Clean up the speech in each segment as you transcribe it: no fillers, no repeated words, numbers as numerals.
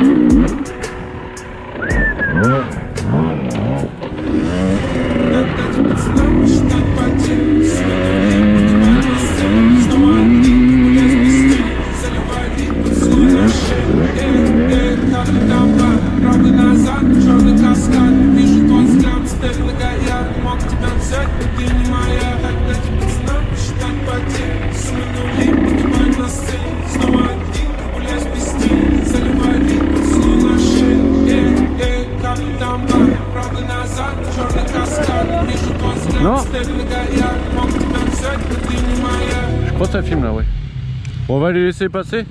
Non. Je crois que ça filme là, ouais. Bon, on va les laisser passer.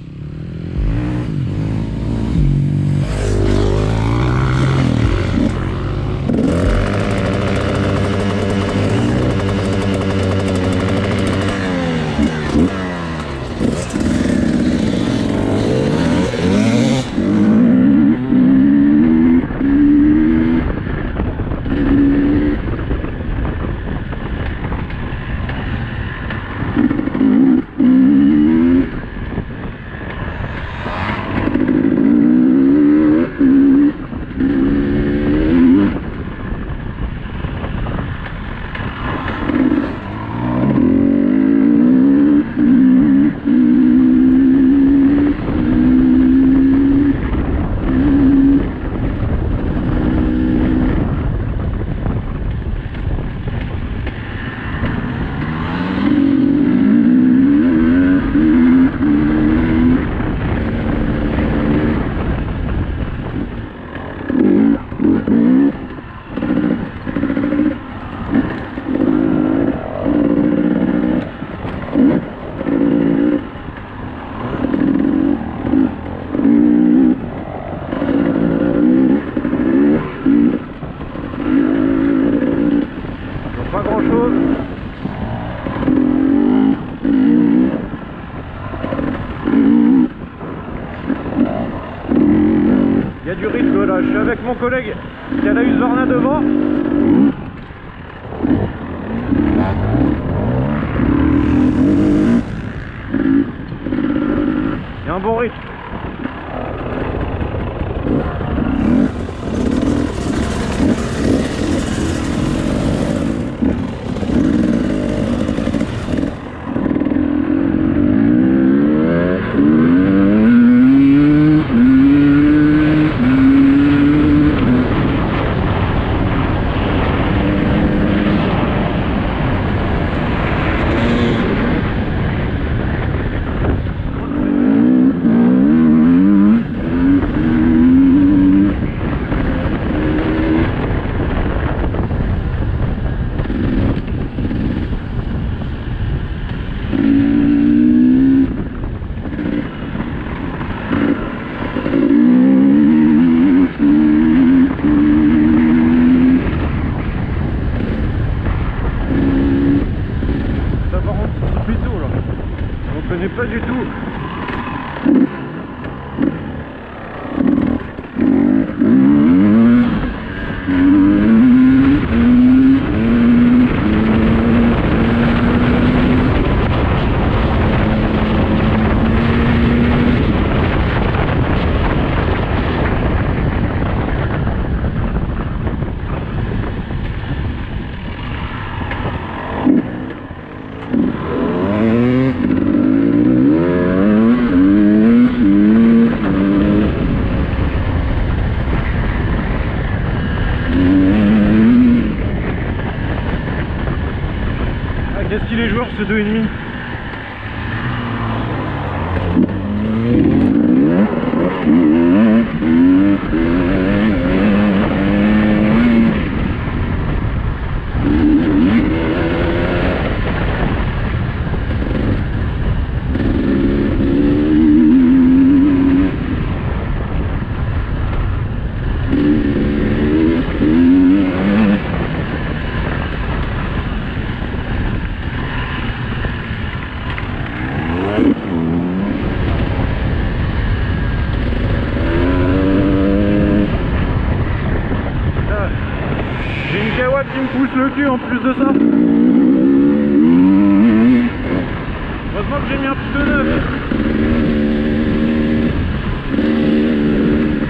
Il y a du rythme là, je suis avec mon collègue qui a la Husqvarna devant. Il y a un bon rythme. Pas du tout. Qu'est-ce qu'il est joueur ce 2,5 ? Pousse le cul en plus de ça. Heureusement que j'ai mis un pouce de 9.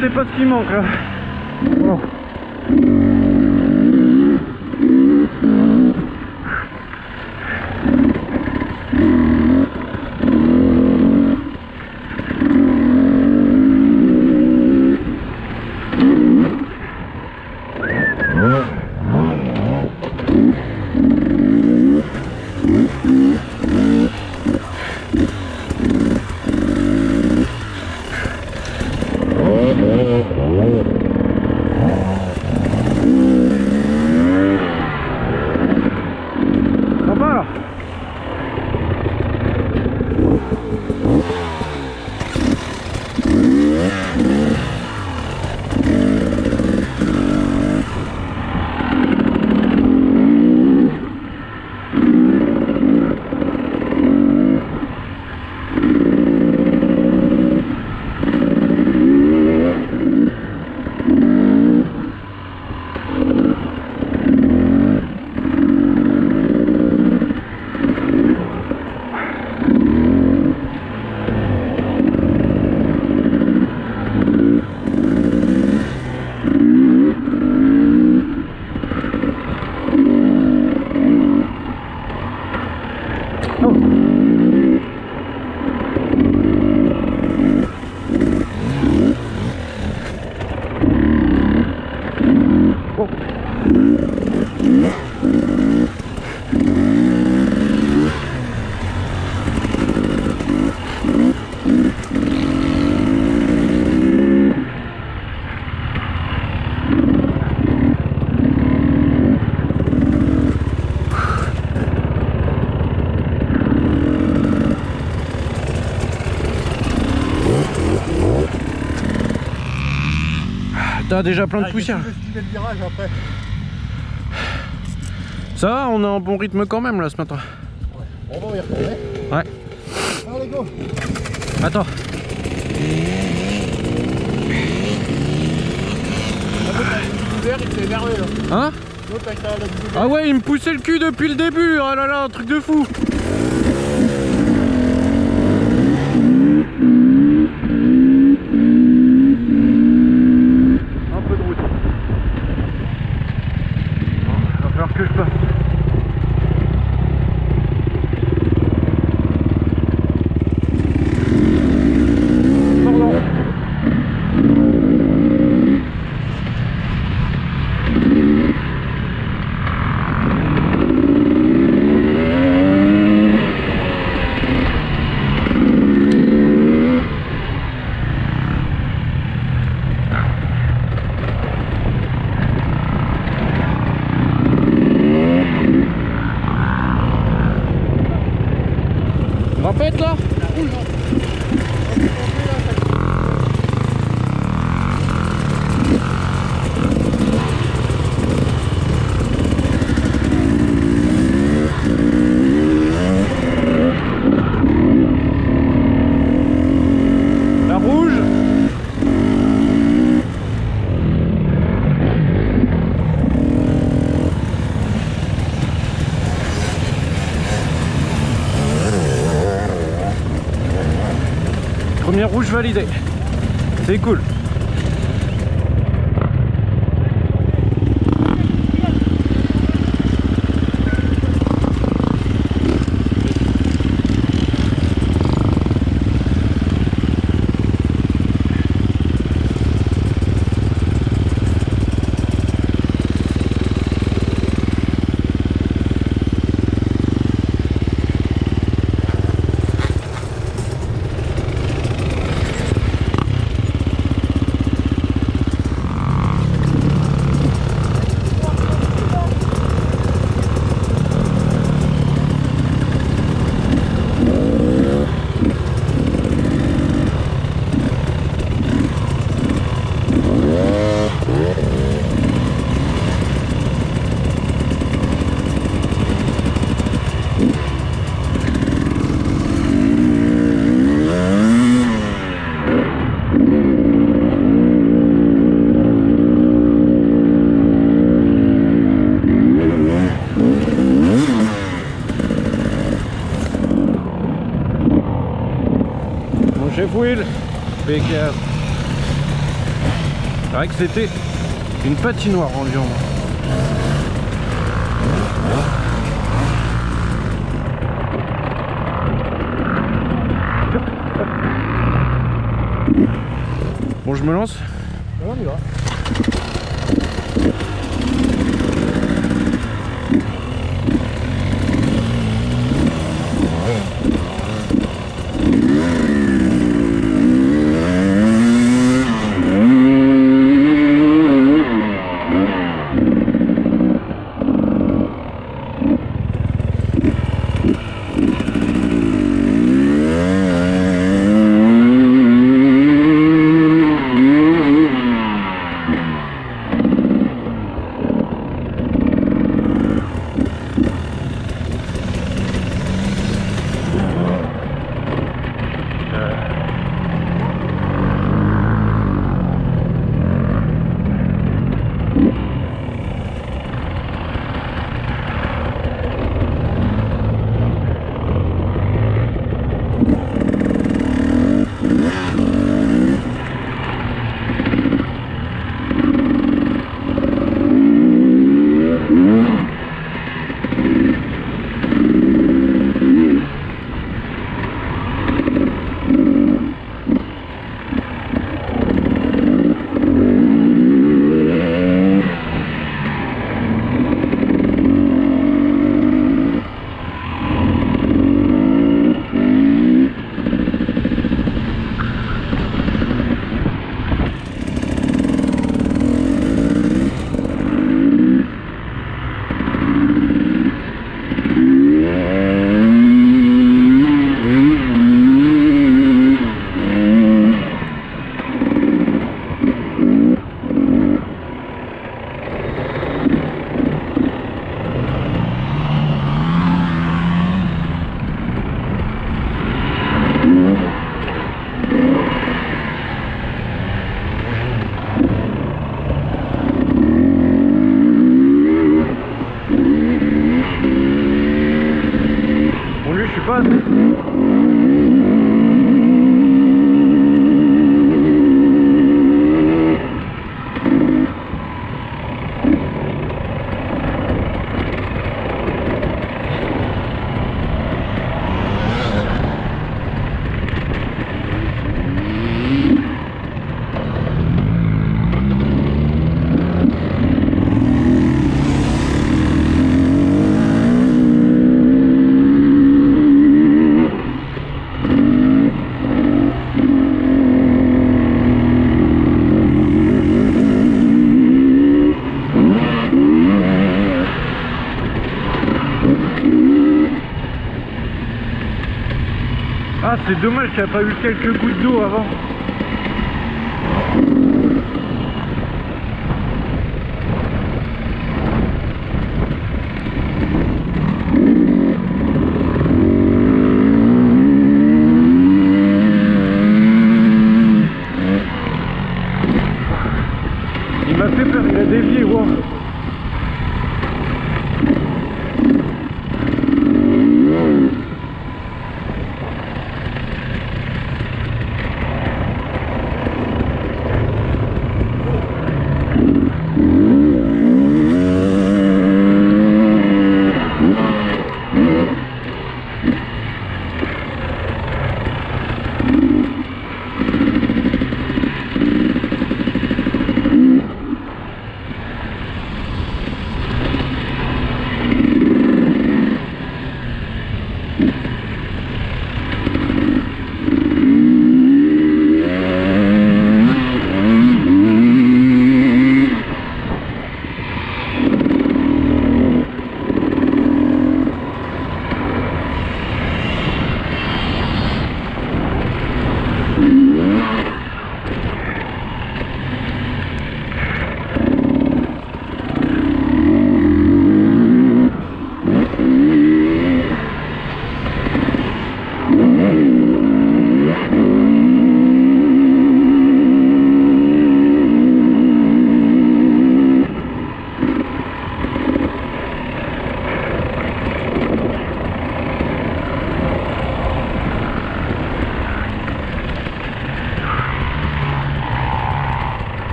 C'est pas ce qui manque là. Oh. Oh, T'as déjà plein de poussière. Le virage après. Ça va, on est en bon rythme quand même là ce matin. Ouais. On va y retourner. Ouais. Allez go. Attends. L'autre il s'est énervé là. Hein? L'autre avec la loupe ouverte. Ah ouais, il me poussait le cul depuis le début. Oh là là, un truc de fou. Rappète là, la rouge. Première rouge validée, c'est cool. Chef Will, BK. C'est vrai que c'était une patinoire en Lyon. Bon, je me lance. On y va. Ah, c'est dommage, ça n'a pas eu quelques gouttes d'eau avant. Il m'a fait peur, il a dévié, wow.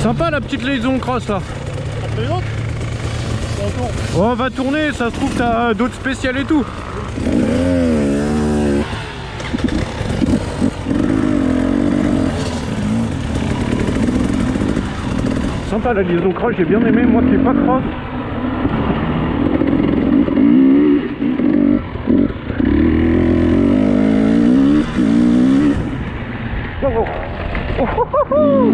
Sympa la petite liaison cross là. On va tourner, ça se trouve t'as d'autres spéciales et tout. Sympa la liaison cross, j'ai bien aimé, moi qui n'ai pas cross. Oh, oh, oh, oh, oh.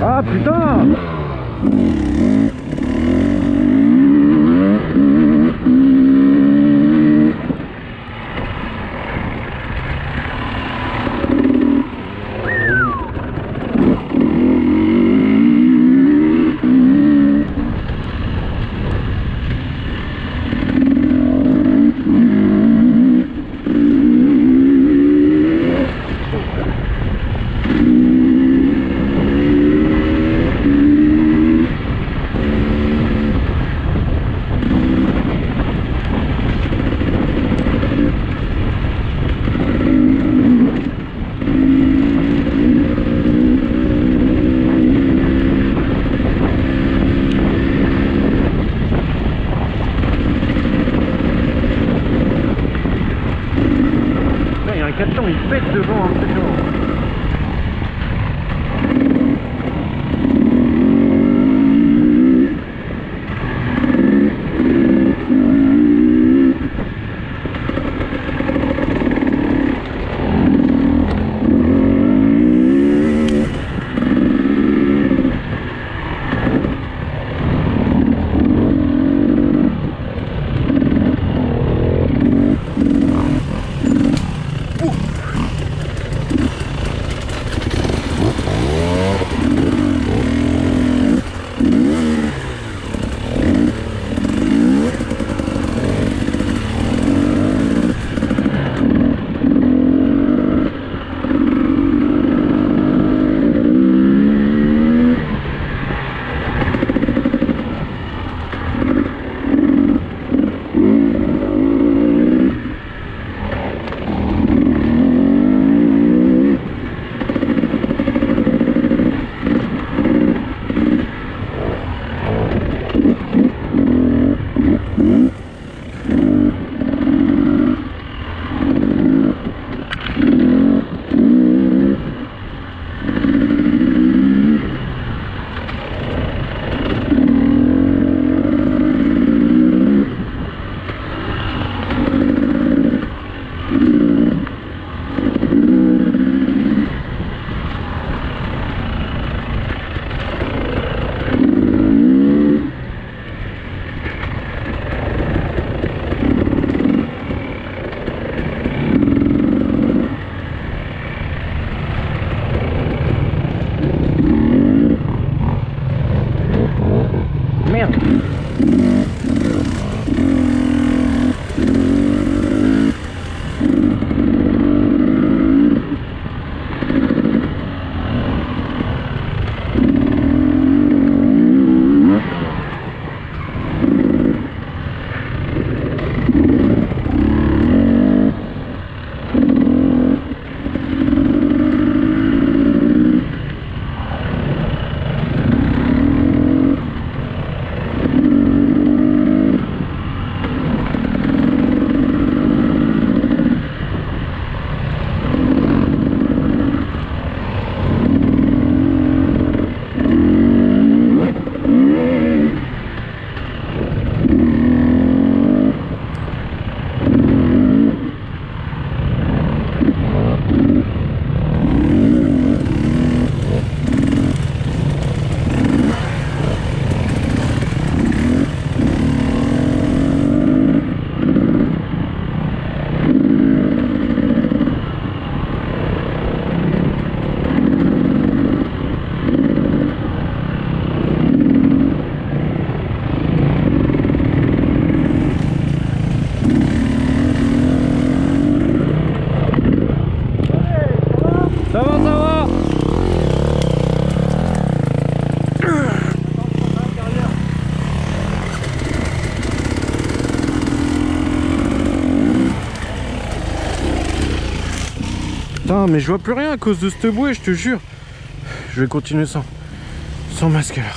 Ah putain! merde. Putain, mais je vois plus rien à cause de cette bouée, je te jure. Je vais continuer sans masque alors.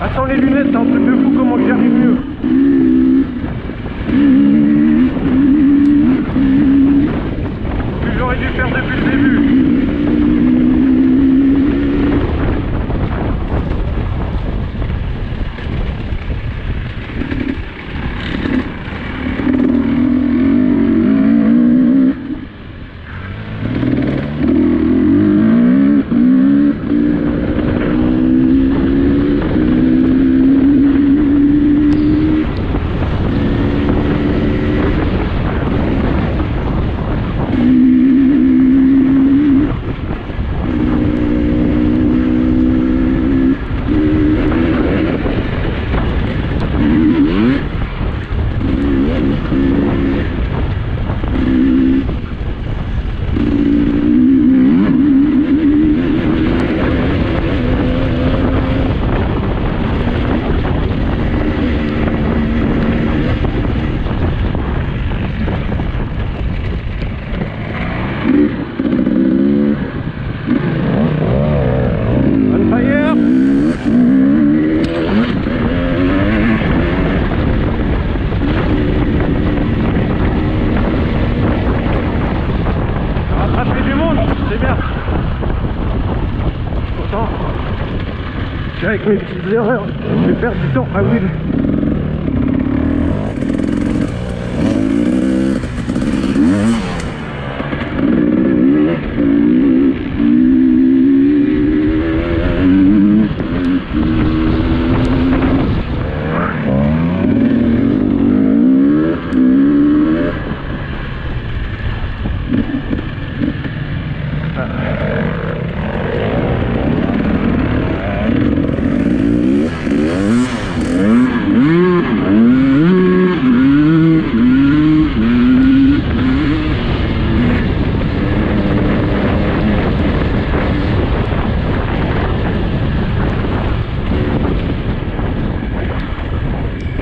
Attends les lunettes, c'est un truc de fou comment j'arrive mieux. Ce que j'aurais dû faire depuis le début. Avec mes petites erreurs, je vais perdre du temps à Will.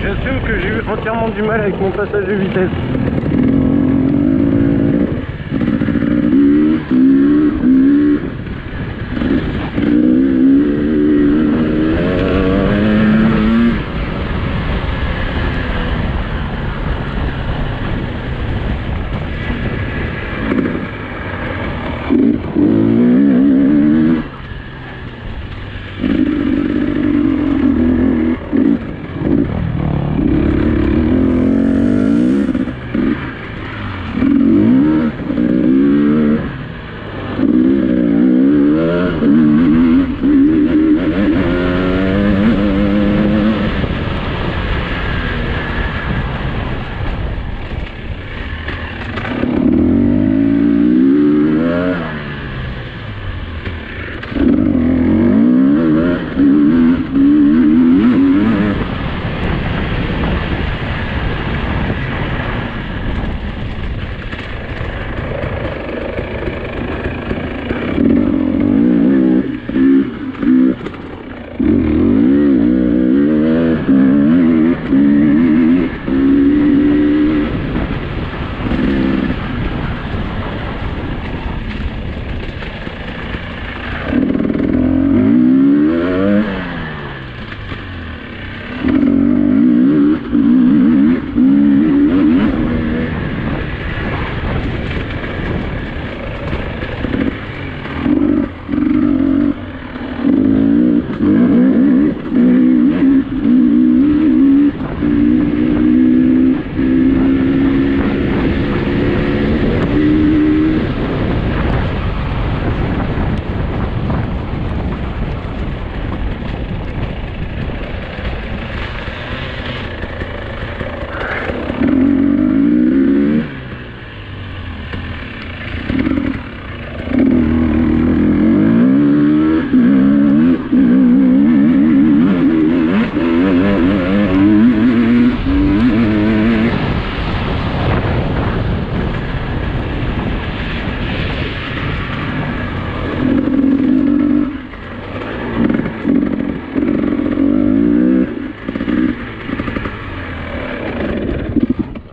J'assume que j'ai eu entièrement du mal avec mon passage de vitesse.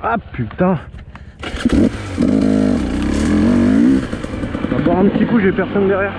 Ah putain, on va boire un petit coup, j'ai personne derrière.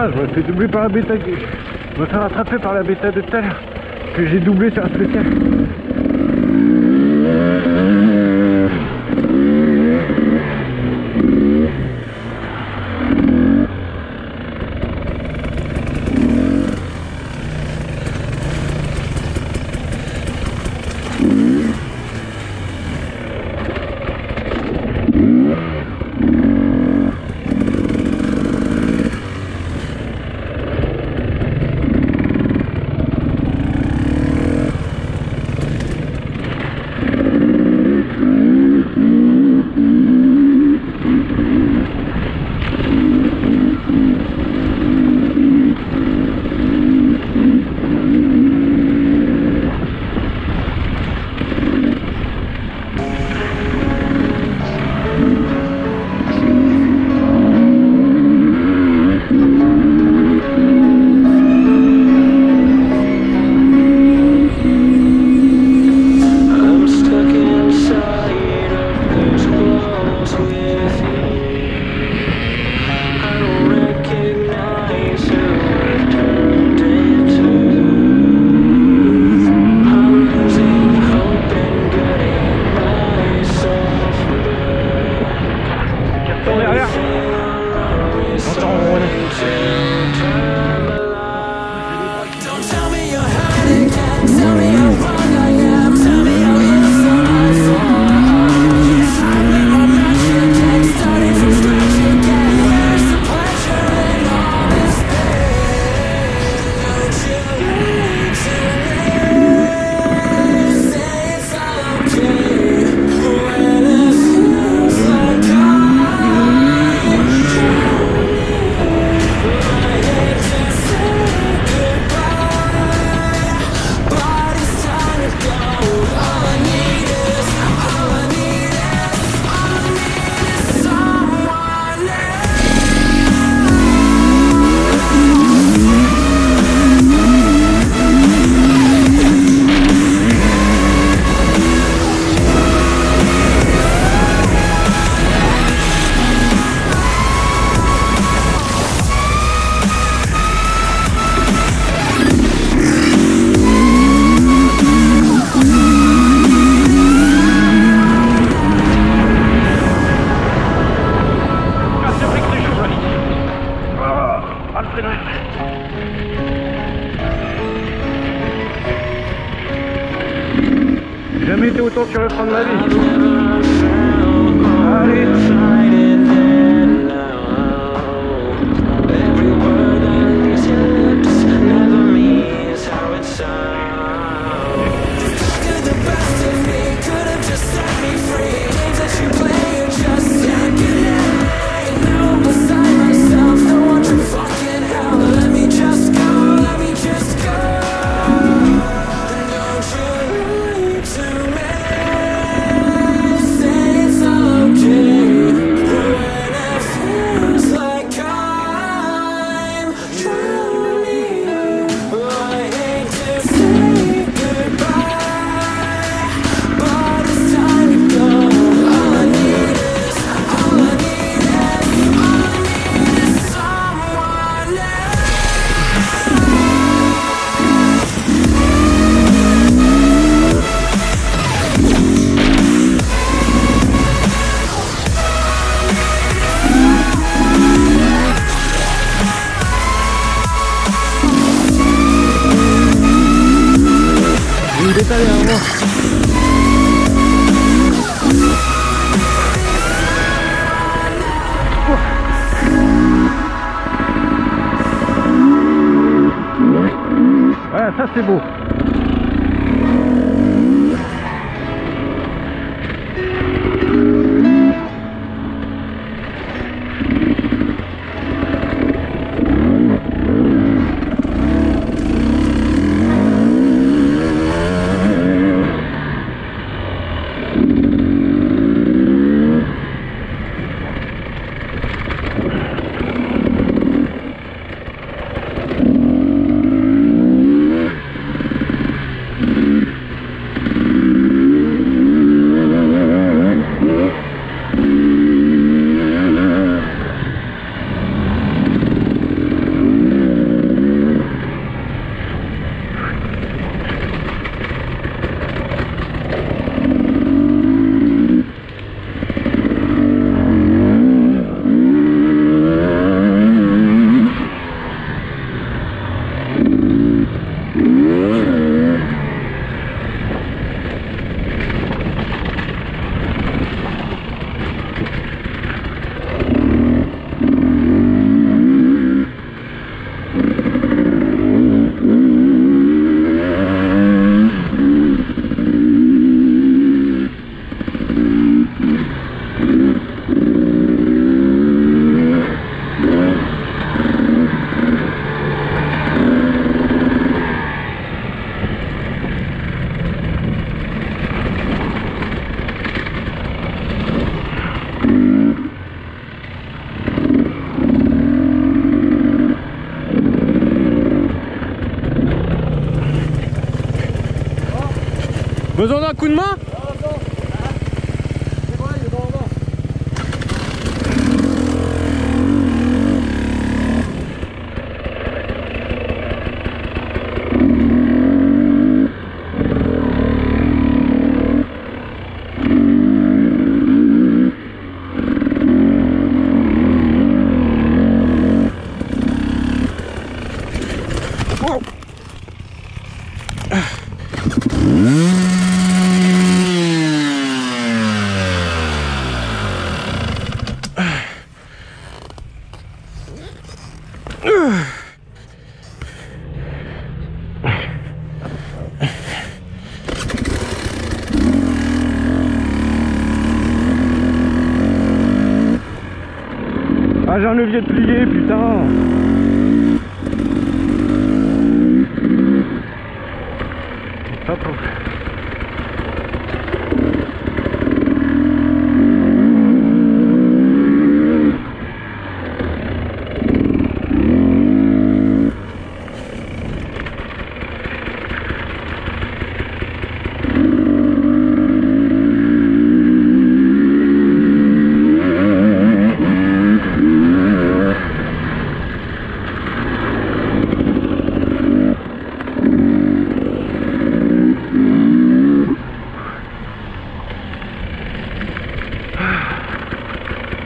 Putain, je me fais doubler par la bêta. Je me fais rattraper par la bêta de tout à l'heure. Que j'ai doublé sur un spécial. J'ai jamais été autant sur le front de ma vie. Allez. Voilà, ça c'est beau. Besoin d'un coup de main? Ah, j'ai un levier de plié, putain. Hop.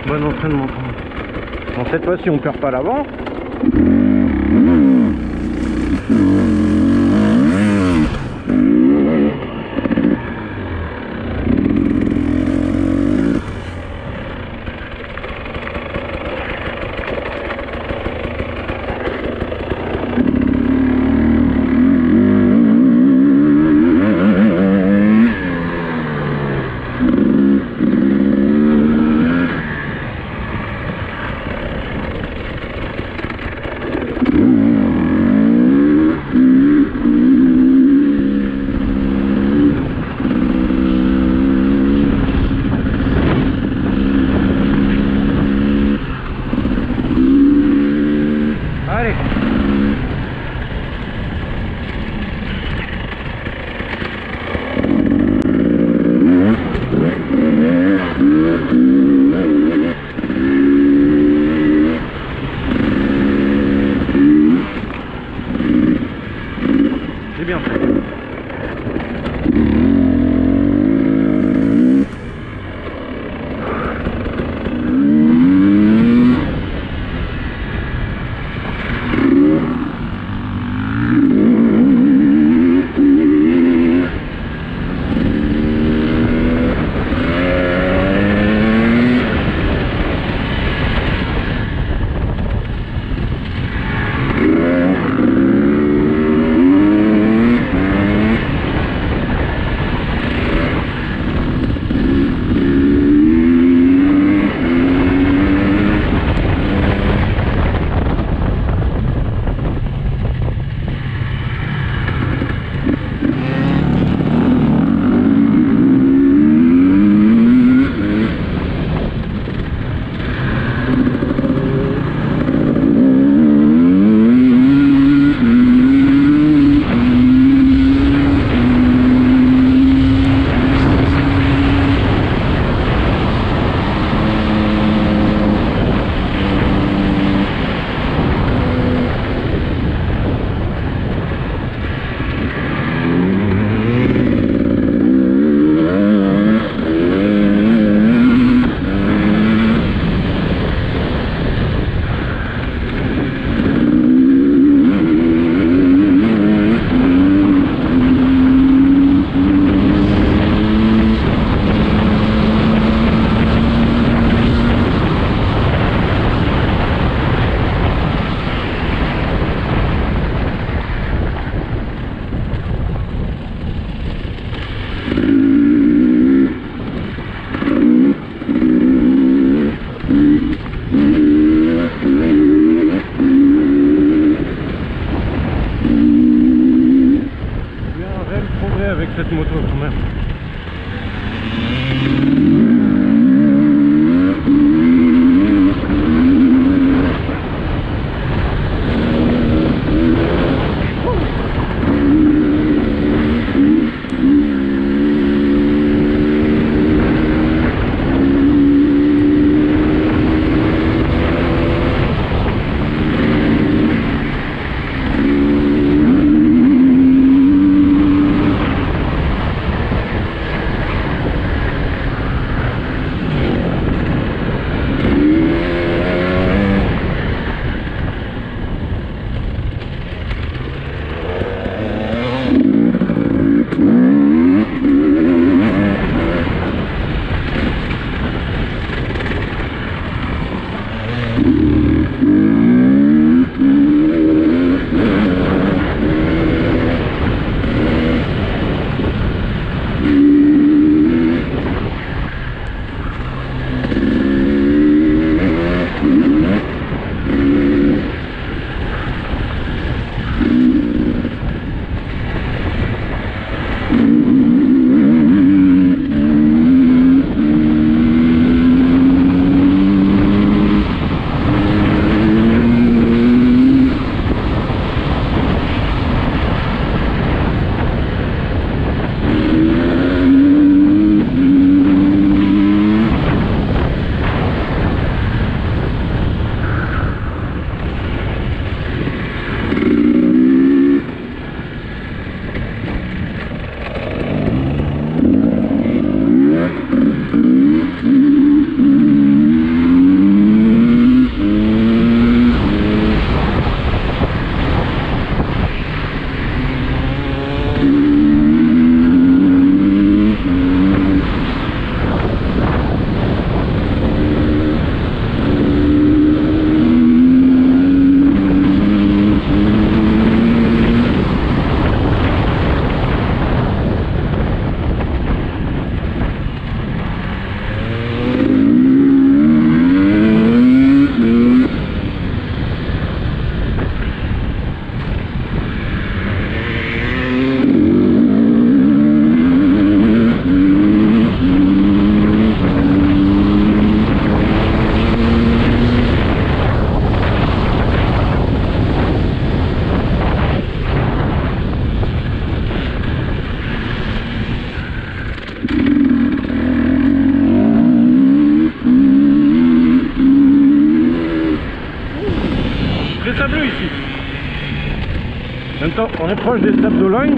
Bon entraînement. Bon, cette fois-ci on perd pas l'avant. Cette moto quand même. ici. En même temps, on est proche des Sables d'Olonne.